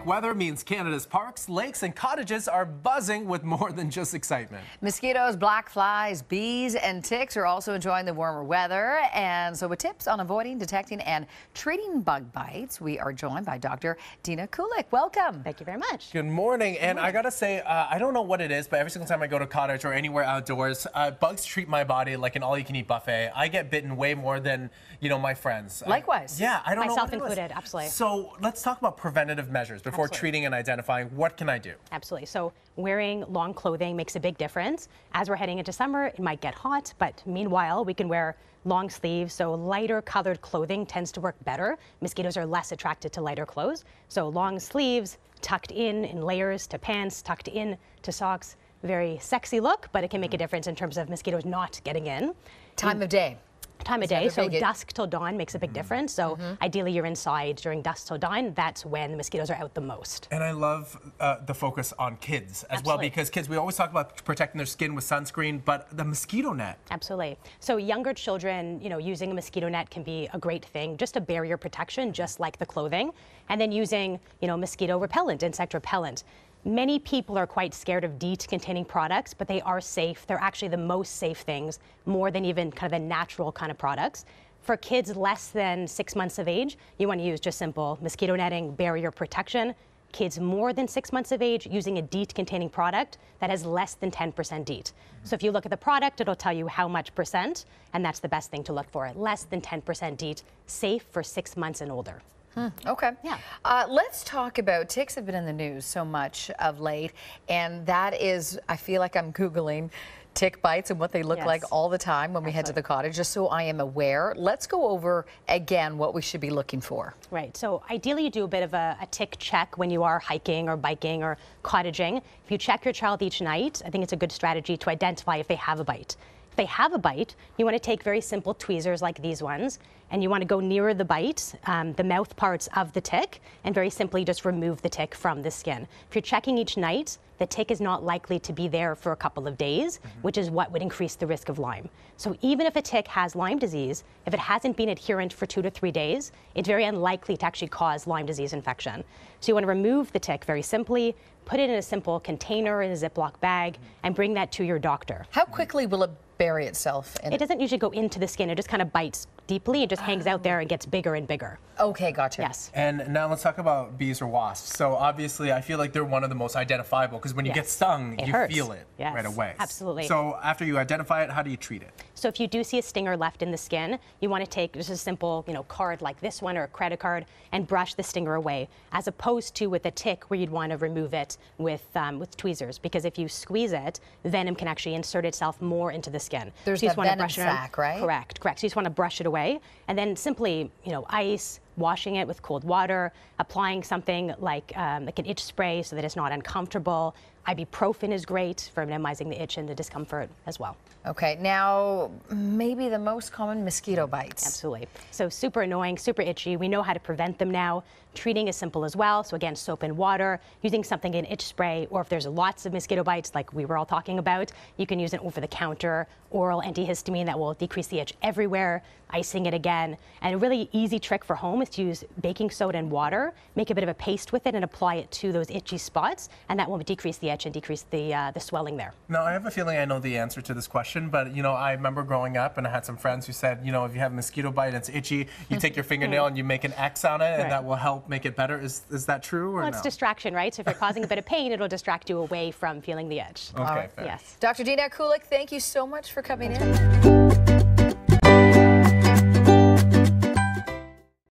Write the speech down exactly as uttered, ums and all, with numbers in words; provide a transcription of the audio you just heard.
Like weather means Canada's parks, lakes, and cottages are buzzing with more than just excitement. Mosquitoes, black flies, bees, and ticks are also enjoying the warmer weather. And so with tips on avoiding, detecting, and treating bug bites, we are joined by Doctor Dina Kulik. Welcome. Thank you very much. Good morning. And Good morning. I gotta say, uh, I don't know what it is, but every single time I go to a cottage or anywhere outdoors, uh, bugs treat my body like an all-you-can-eat buffet. I get bitten way more than, you know, my friends. Likewise. I, yeah, I don't Myself know what included, absolutely. So let's talk about preventative measures before absolutely. treating and identifying. What can I do? Absolutely. So wearing long clothing makes a big difference. As we're heading into summer, it might get hot, but meanwhile, we can wear long sleeves, so lighter colored clothing tends to work better. Mosquitoes are less attracted to lighter clothes. So long sleeves tucked in in layers to pants, tucked in to socks. Very sexy look, but it can make a difference in terms of mosquitoes not getting in. Time of day. Time of day, so dusk till dawn makes a big difference. So mm-hmm. ideally you're inside during dusk till dawn. That's when the mosquitoes are out the most. And I love uh, the focus on kids as absolutely. well, because kids, we always talk about protecting their skin with sunscreen, but the mosquito net. Absolutely. So younger children, you know, using a mosquito net can be a great thing, just a barrier protection, just like the clothing. And then using, you know, mosquito repellent, insect repellent. Many people are quite scared of DEET-containing products, but they are safe. They're actually the most safe things, more than even kind of the natural kind of products. For kids less than six months of age, you want to use just simple mosquito netting, barrier protection. Kids more than six months of age using a DEET-containing product that has less than ten percent DEET. So if you look at the product, it'll tell you how much percent, and that's the best thing to look for. Less than ten percent DEET, safe for six months and older. Hmm. Okay. Yeah. Uh, let's talk about ticks. Have been in the news so much of late, and that is, I feel like I'm Googling tick bites and what they look yes. like all the time when we Absolutely. head to the cottage, just so I am aware. Let's go over again what we should be looking for. Right. So ideally you do a bit of a, a tick check when you are hiking or biking or cottaging. If you check your child each night, I think it's a good strategy to identify if they have a bite. If they have a bite, you want to take very simple tweezers like these ones, and you want to go nearer the bite, um, the mouth parts of the tick, and very simply just remove the tick from the skin. If you're checking each night, the tick is not likely to be there for a couple of days, mm-hmm. which is what would increase the risk of Lyme. So even if a tick has Lyme disease, if it hasn't been adherent for two to three days, it's very unlikely to actually cause Lyme disease infection. So you want to remove the tick very simply, put it in a simple container, in a Ziploc bag, mm-hmm. and bring that to your doctor. How quickly will it bury itself in it? It doesn't usually go into the skin. It just kind of bites deeply and just hangs out there and gets bigger and bigger. Okay, gotcha. Yes. And now let's talk about bees or wasps. So obviously I feel like they're one of the most identifiable, because when yes. you get stung, it you hurts. feel it yes. right away. Absolutely. So after you identify it, how do you treat it? So if you do see a stinger left in the skin, you want to take just a simple, you know, card like this one or a credit card and brush the stinger away, as opposed to with a tick where you'd want to remove it with um, with tweezers, because if you squeeze it, venom can actually insert itself more into the skin. Skin. There's so you just want to brush it sac, right? Correct, correct. So you just want to brush it away, and then simply, you know, ice, washing it with cold water, applying something like um, like an itch spray so that it's not uncomfortable. Ibuprofen is great for minimizing the itch and the discomfort as well. Okay, now maybe the most common mosquito bites. Absolutely. So super annoying, super itchy. We know how to prevent them now. Treating is simple as well. So again, soap and water, using something in itch spray, or if there's lots of mosquito bites like we were all talking about, you can use an over-the-counter oral antihistamine that will decrease the itch everywhere, icing it again. And a really easy trick for home is to use baking soda and water, make a bit of a paste with it and apply it to those itchy spots, and that will decrease the itch and decrease the uh, the swelling there. Now, I have a feeling I know the answer to this question, but you know, I remember growing up and I had some friends who said, you know, if you have a mosquito bite and it's itchy, you take your fingernail and you make an X on it, and right. that will help make it better. Is, is that true or well, no? It's distraction, right? So if you're causing a bit of pain, it'll distract you away from feeling the itch. Okay, right. Yes. Doctor Dina Kulik, thank you so much for coming in.